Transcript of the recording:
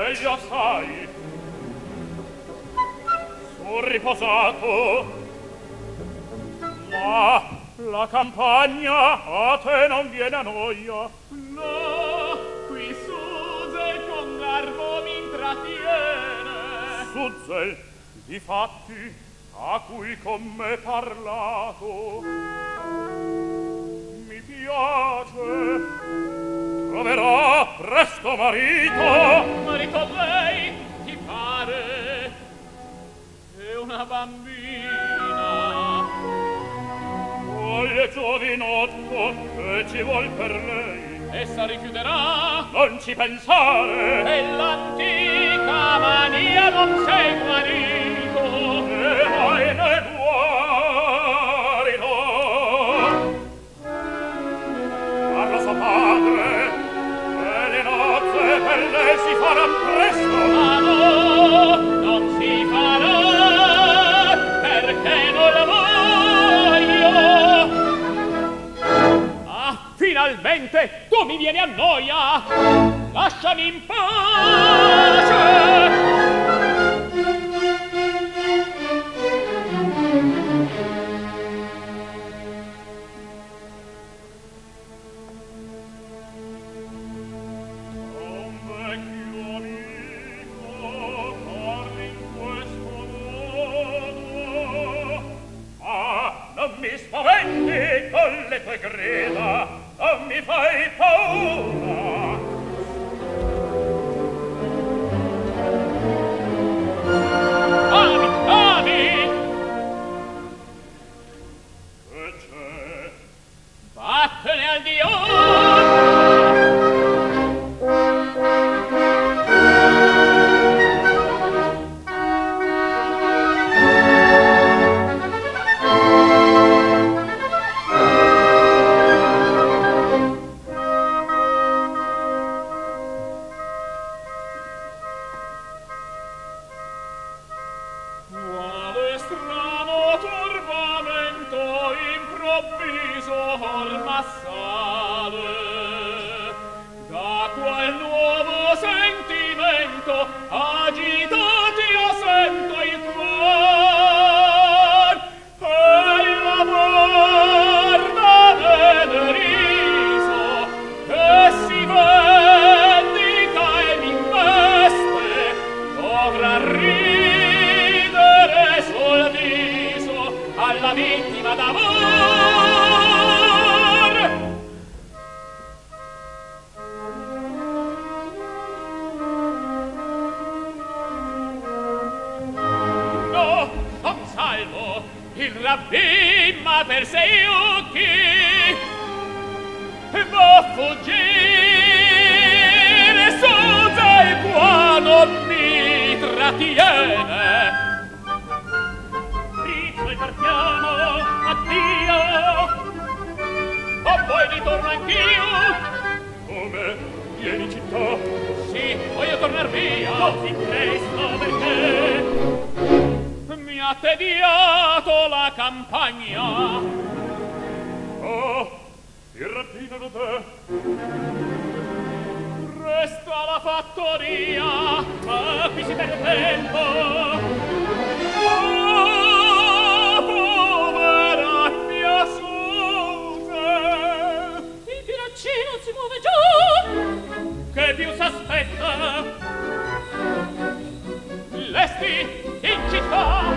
e gli assai sul riposato la campagna a te non viene a noia. No, qui Suzel con garbo m'intrattiene. Suzel, di fatti a cui con me parlato mi piace. Troverò presto marito. Marito lei ti pare? È una bambina. Quale giovinotto che ci vuol per lei? Essa rifiuterà. Non ci pensare. E l'antica mania non sei guarito. E vai ne guarito. Parla suo padre. Per lei si farà presto. Ma no, non si farà, perché non la voglio. Ah, finalmente tu mi vieni a noia. Lasciami in pace. Grida, non mi fai paura. Ami, ami! Che c'è? Vattene al in città